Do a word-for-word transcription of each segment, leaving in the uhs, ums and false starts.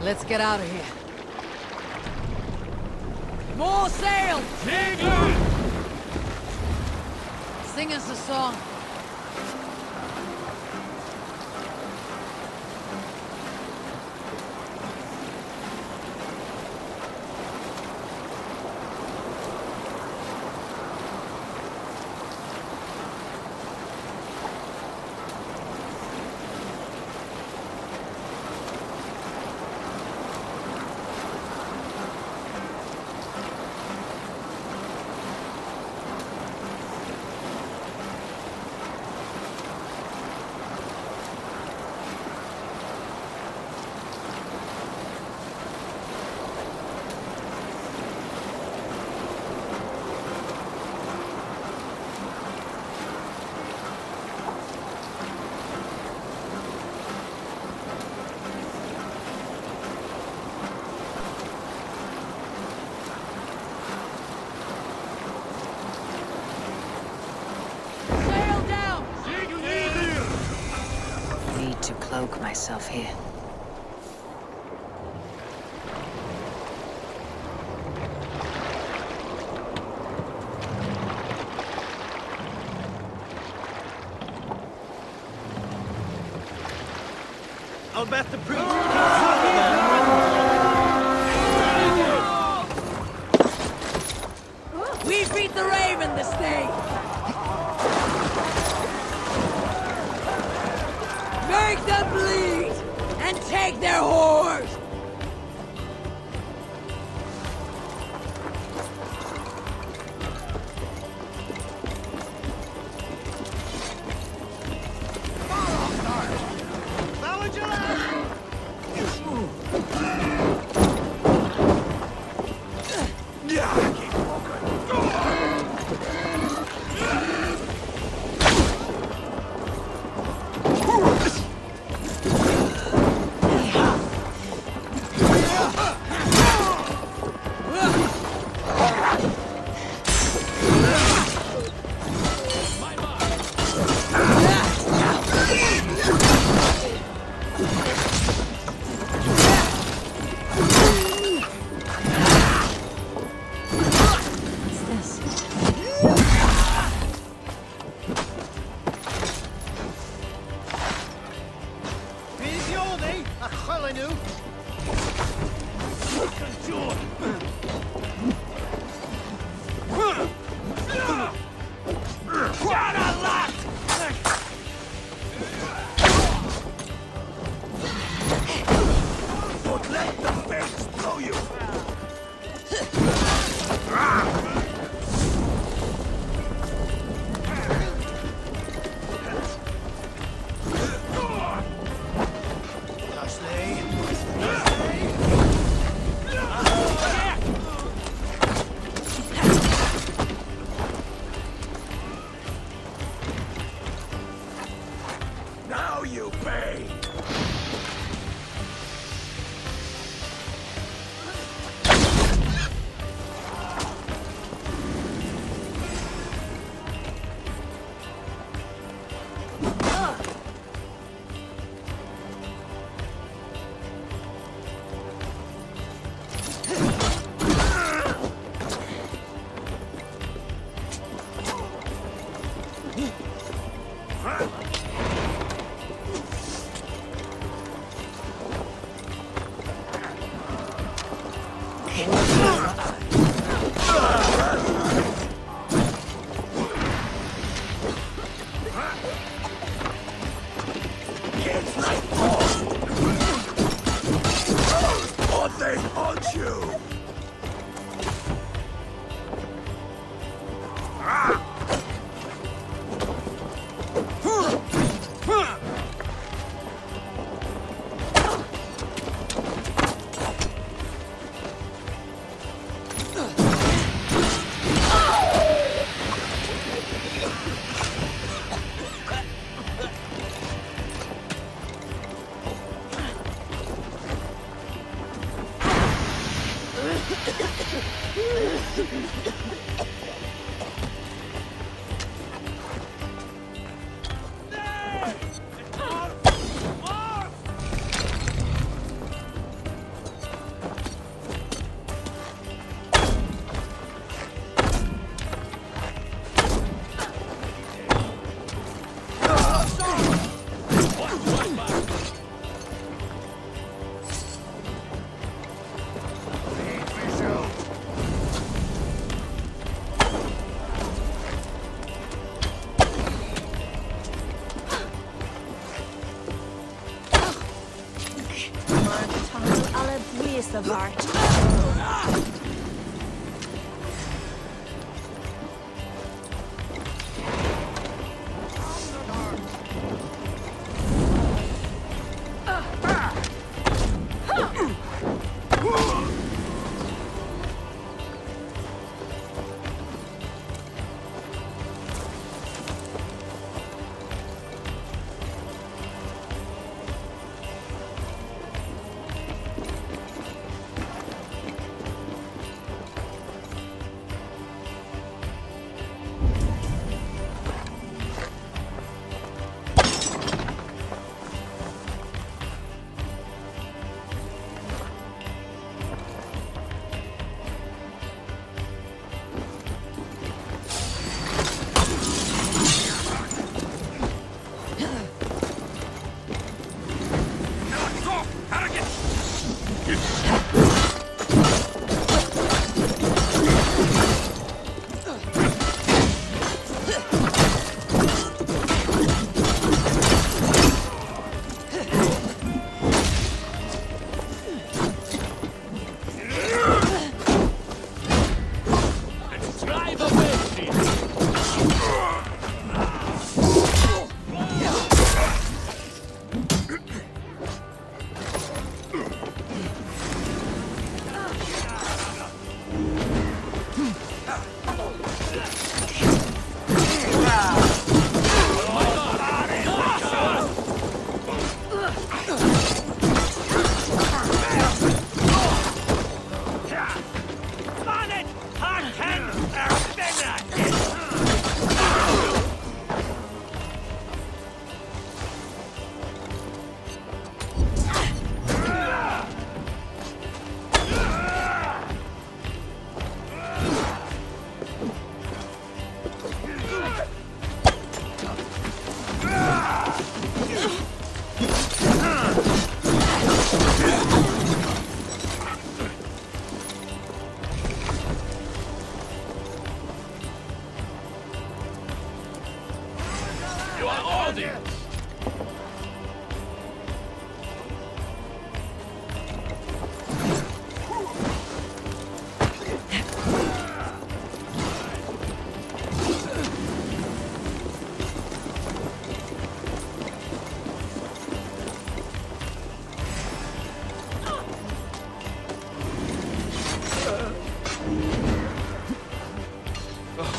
Let's get out of here. More sail! England! Sing us a song. Myself here. I'll bet the proof. We beat the Raven this day. Make them bleed. And take their horse! Templar.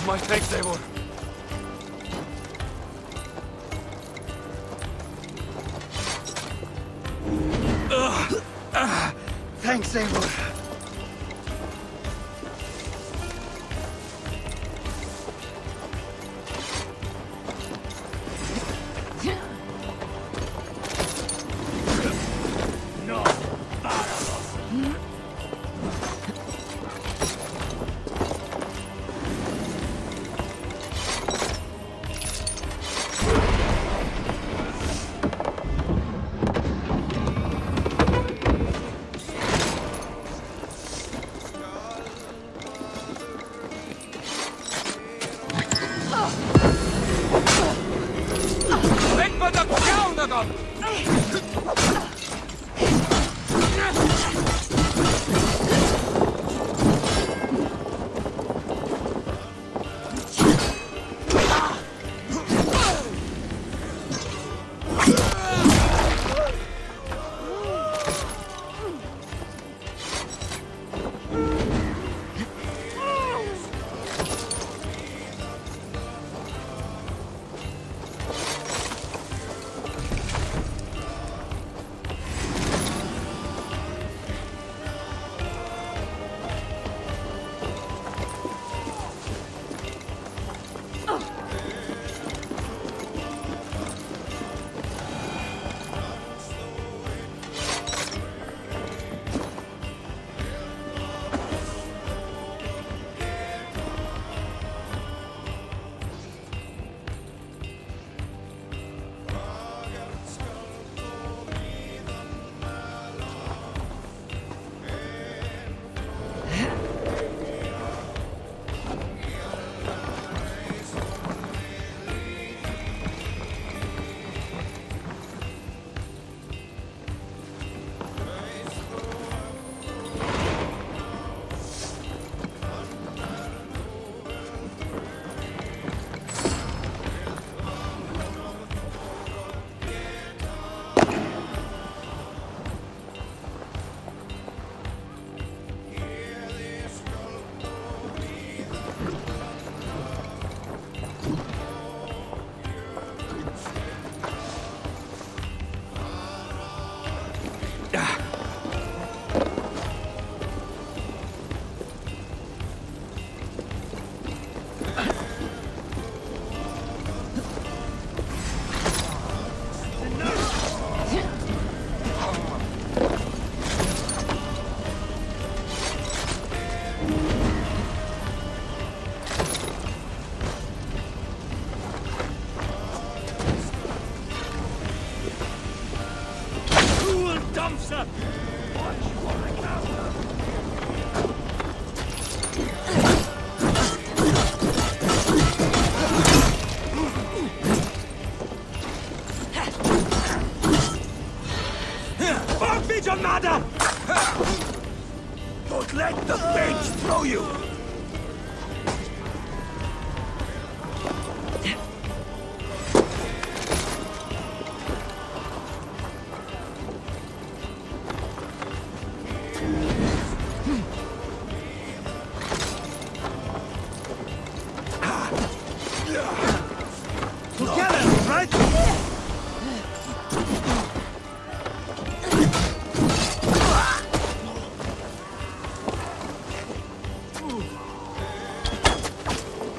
My thanks, Eivor. Uh, uh, thanks, Eivor.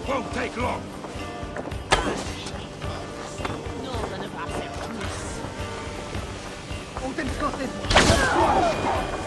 Won't take long. None of us ever miss. Odin's got this.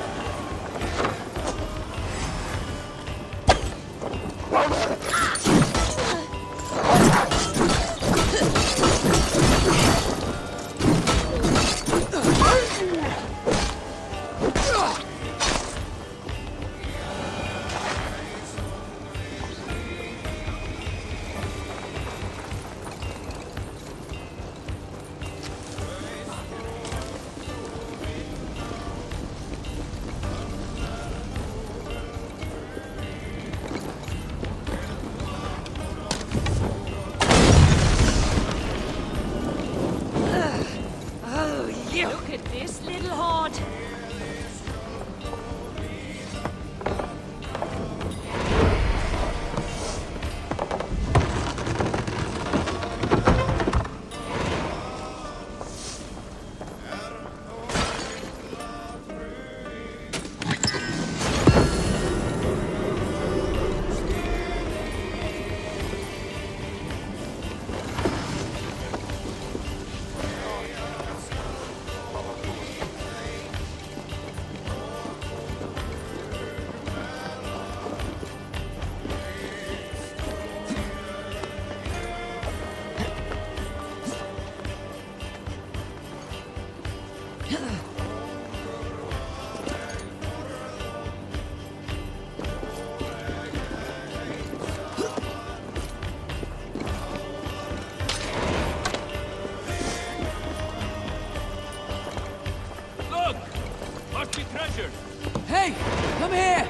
Hey, come here!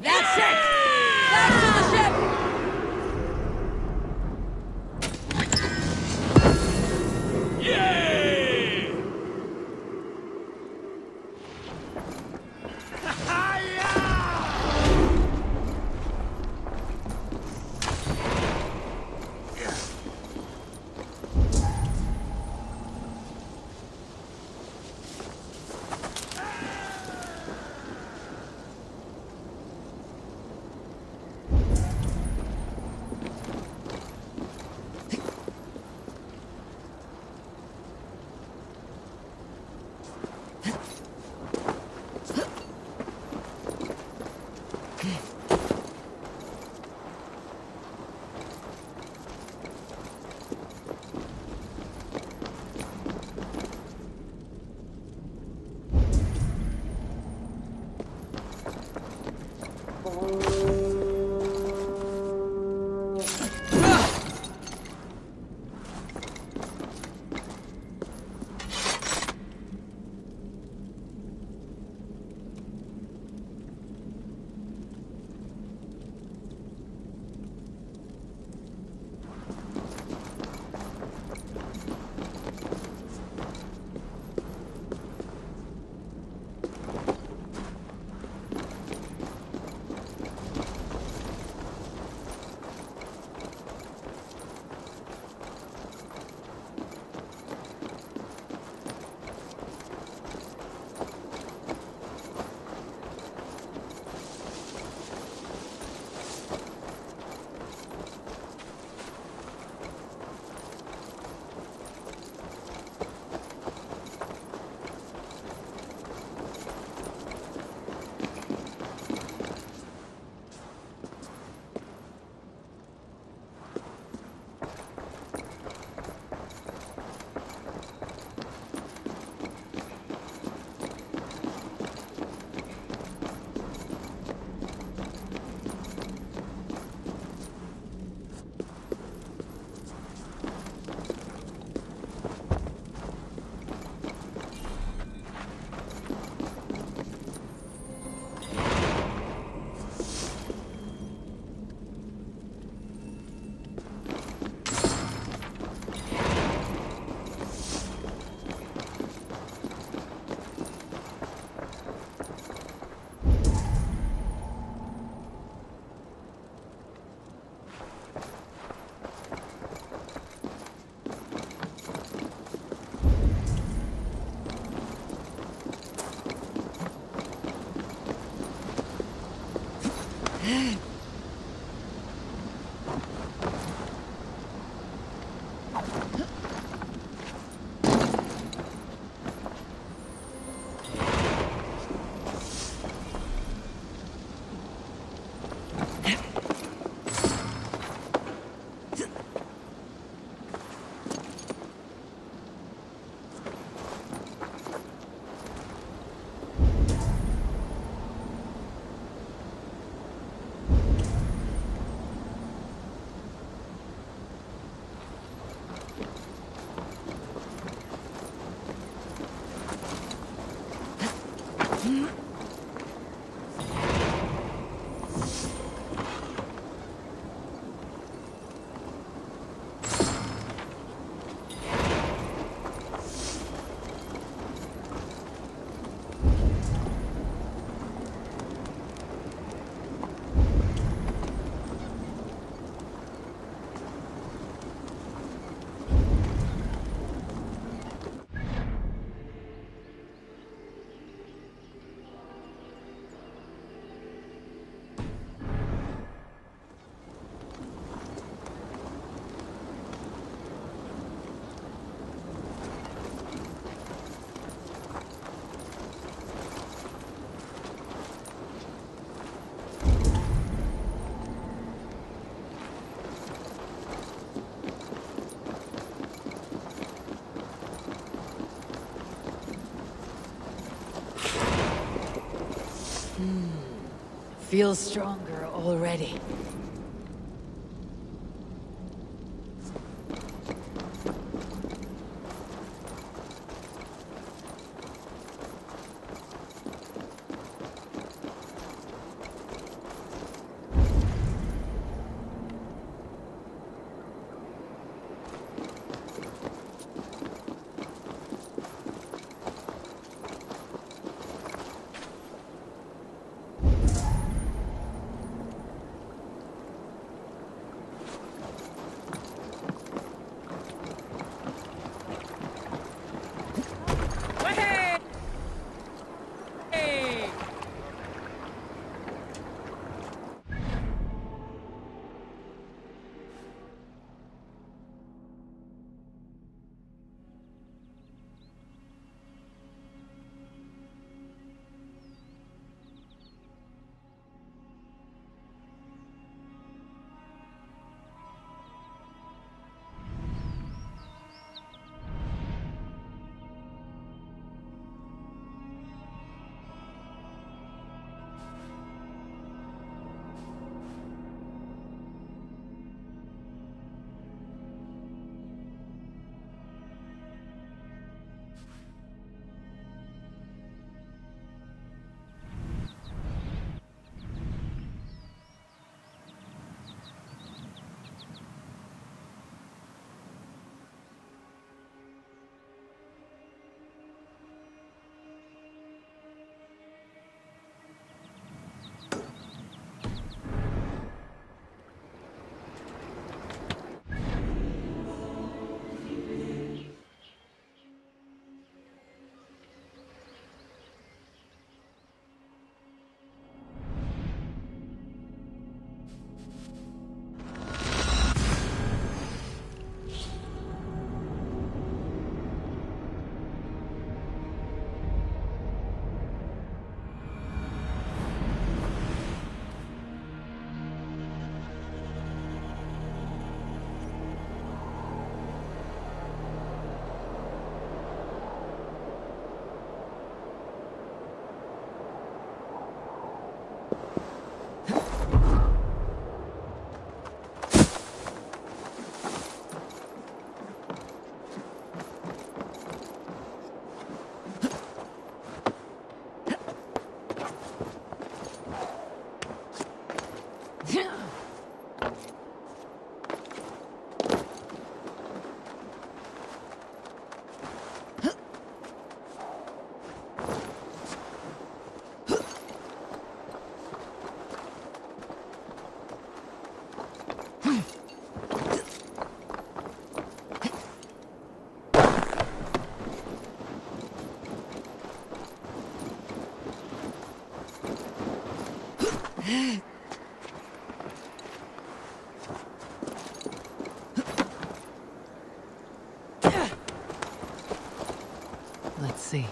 That's it! That's the ship! Yay! Feel stronger already. Let's see.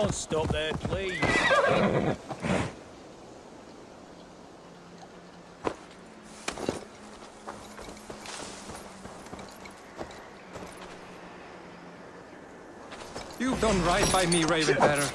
Don't stop there, please. You've done right by me, Raven Bearer.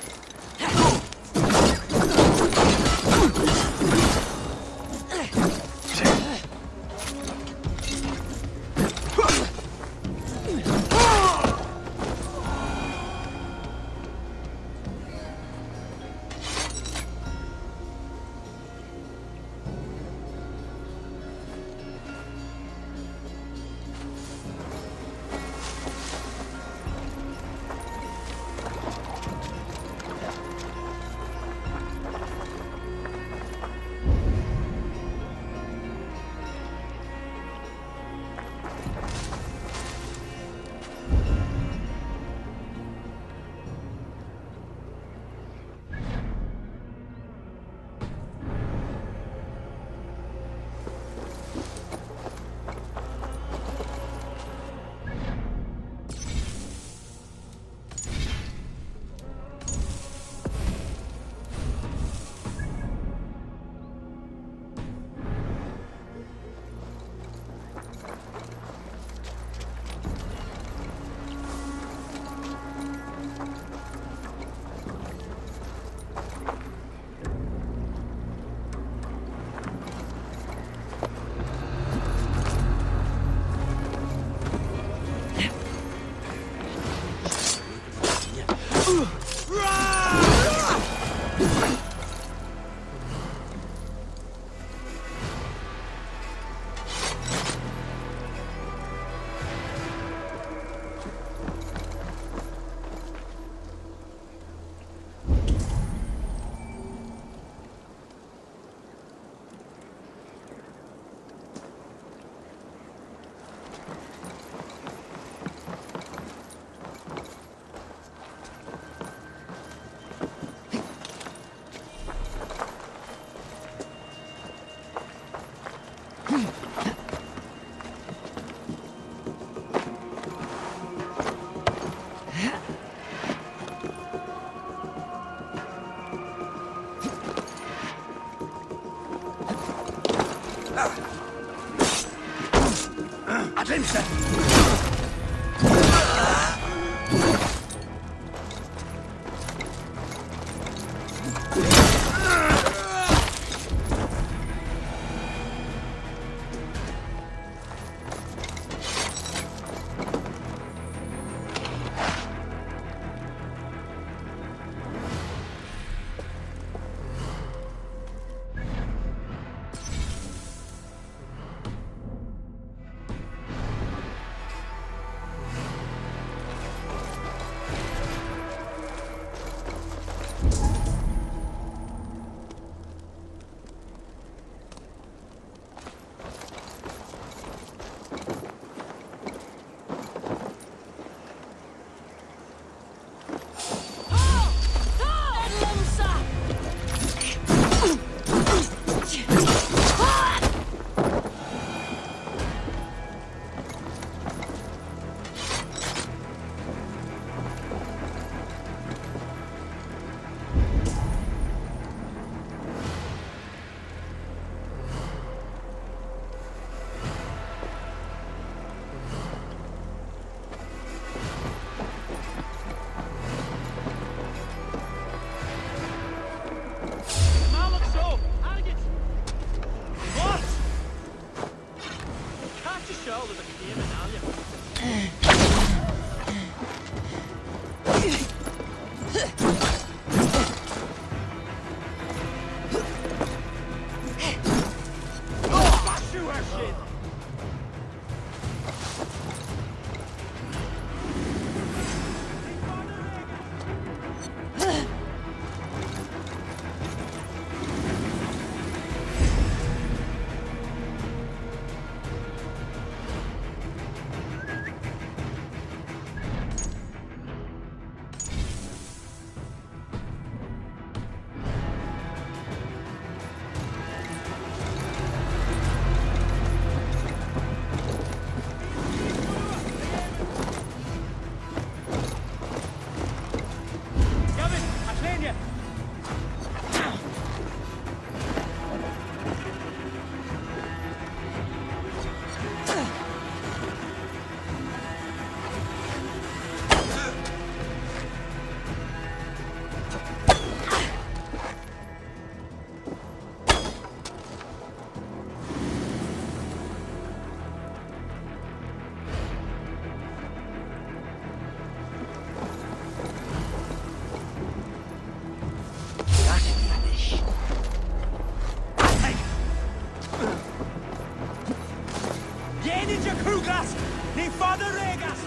Enige Krugas, ne Father Regas!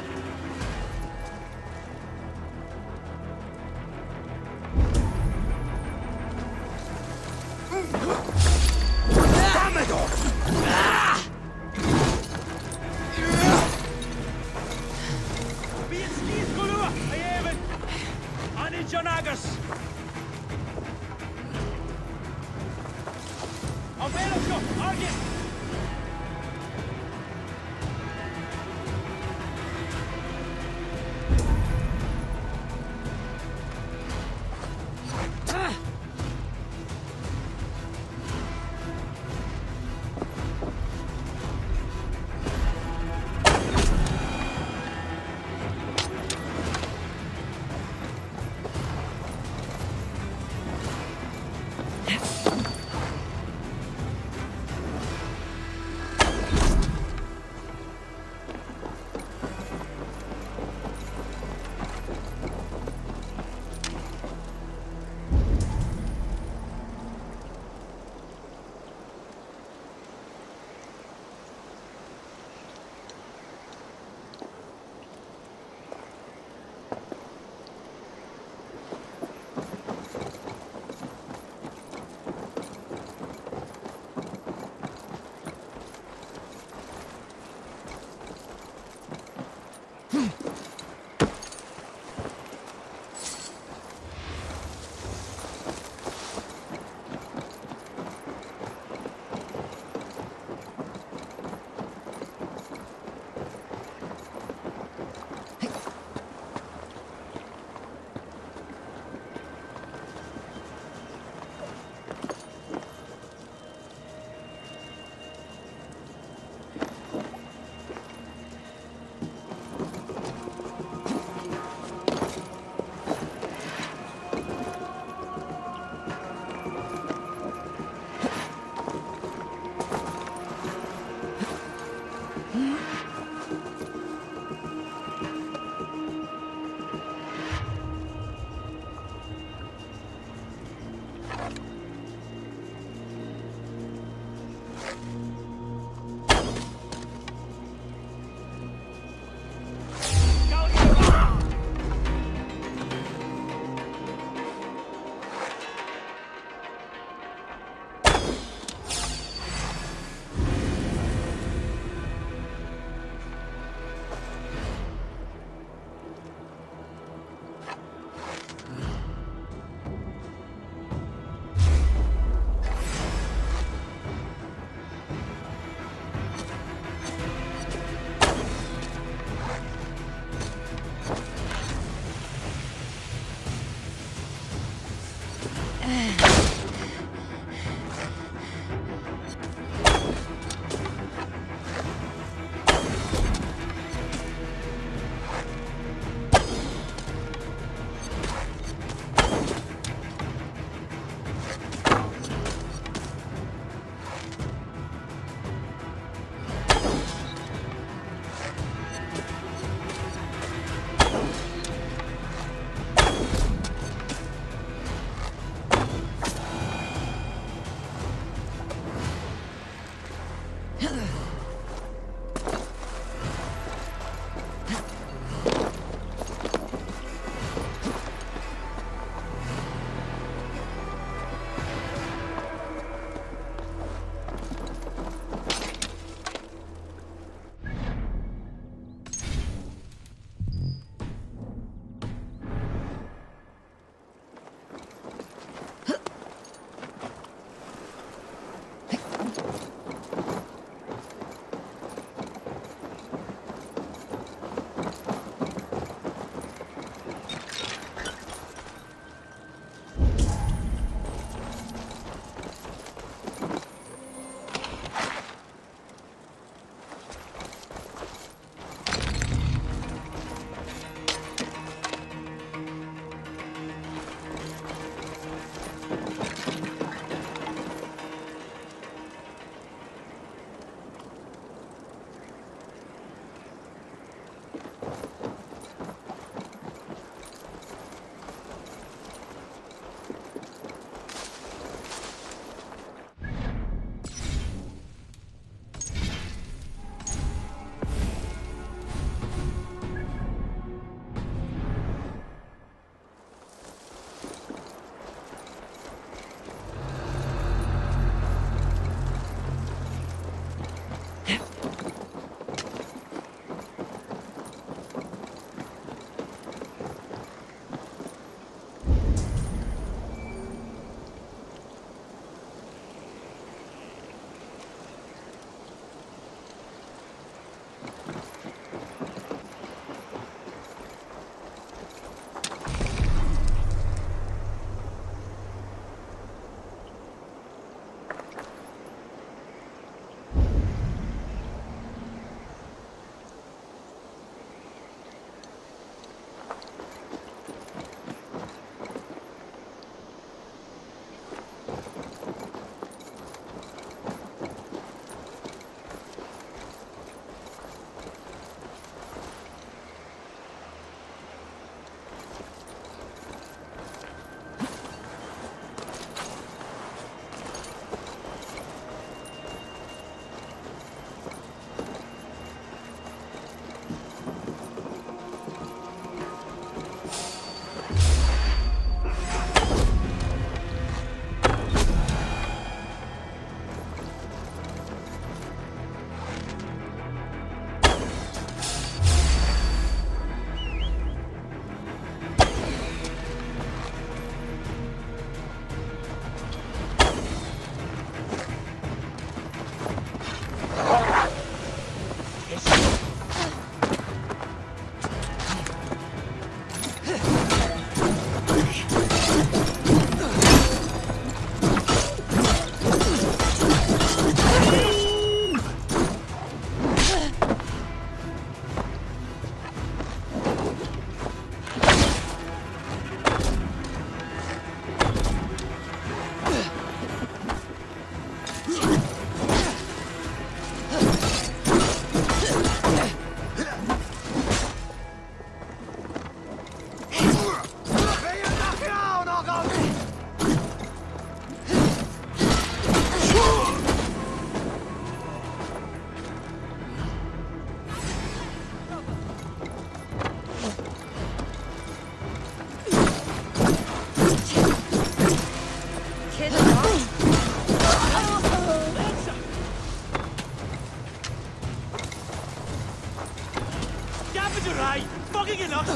nacht.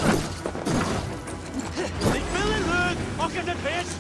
Ik wil een leuk, ook in het best.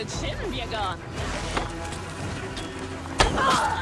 Jetzt schinden wir gar nicht. Ah!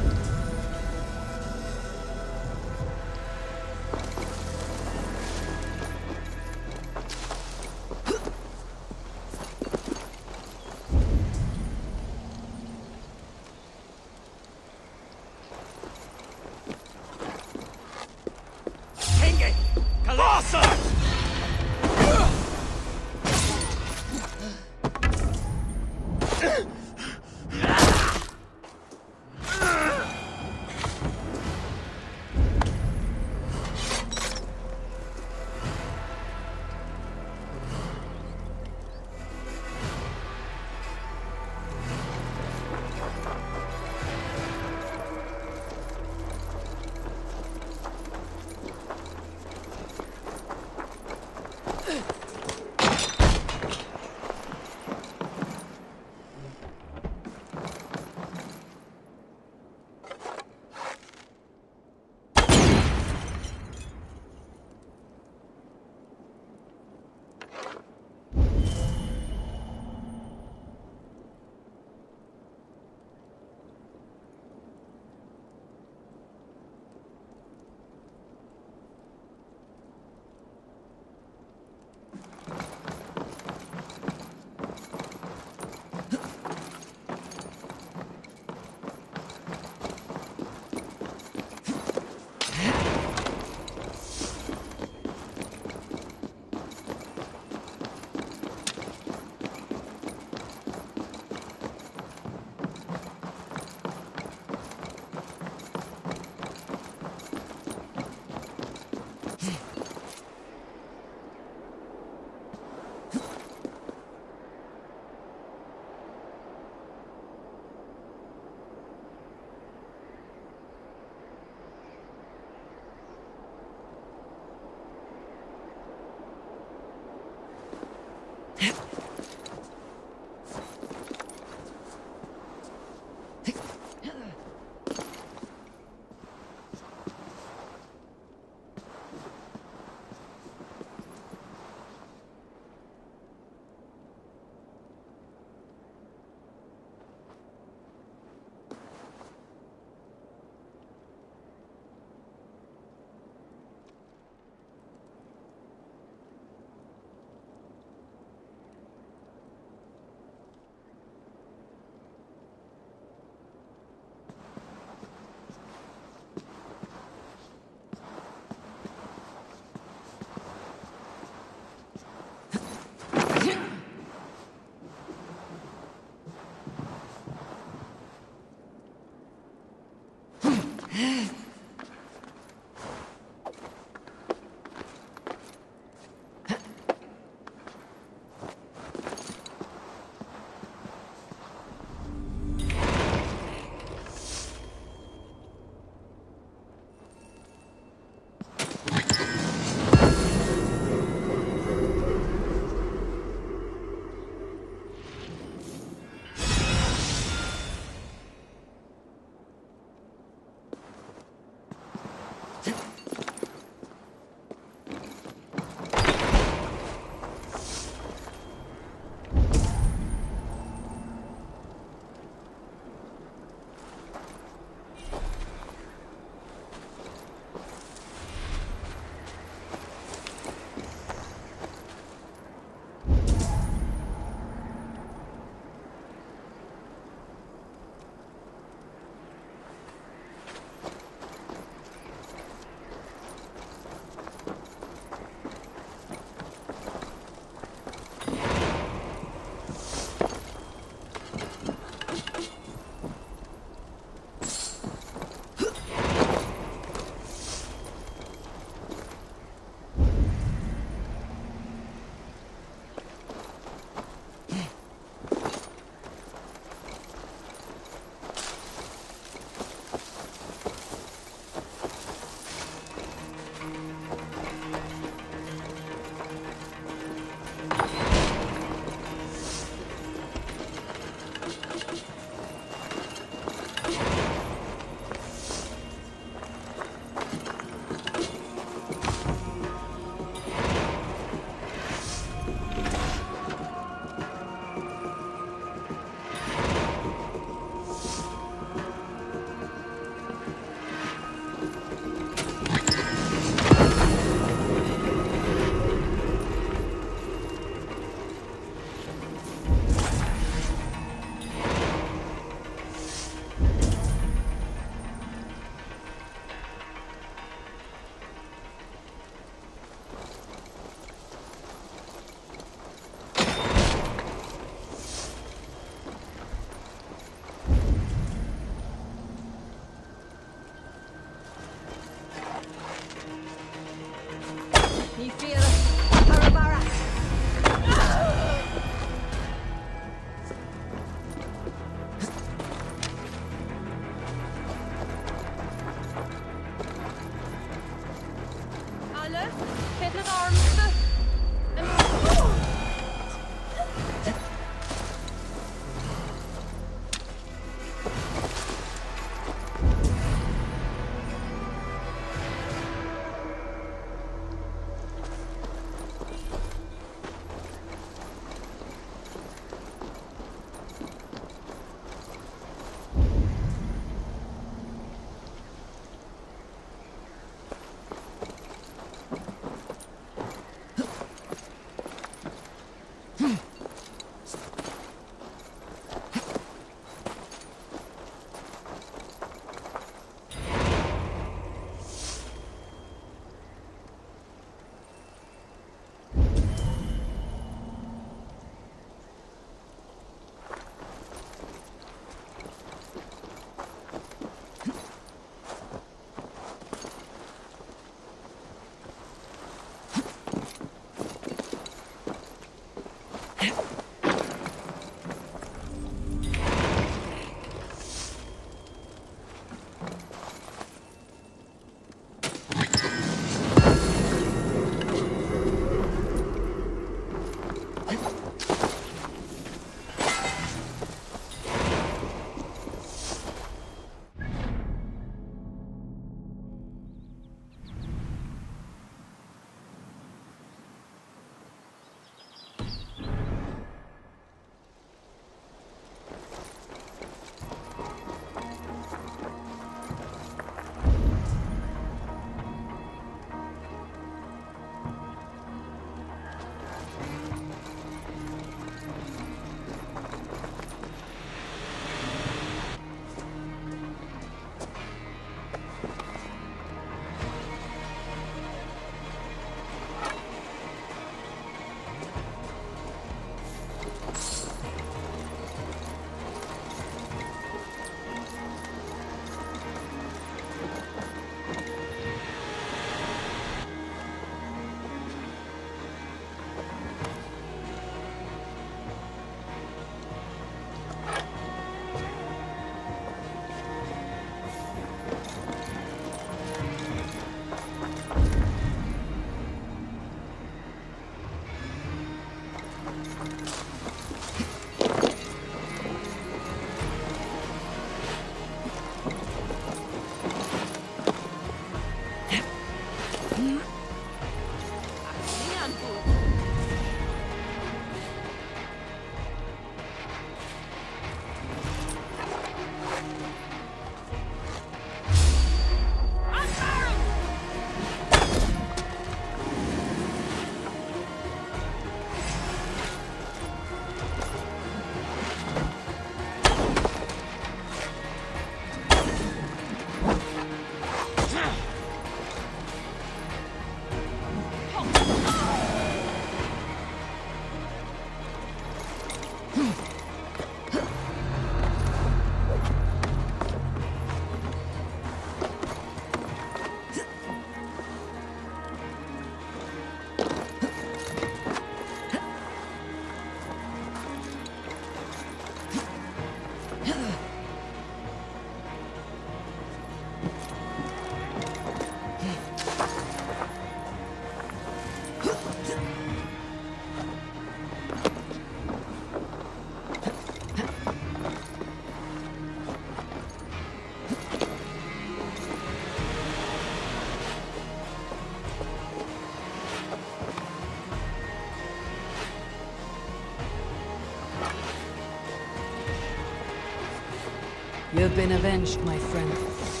You have been avenged, my friend.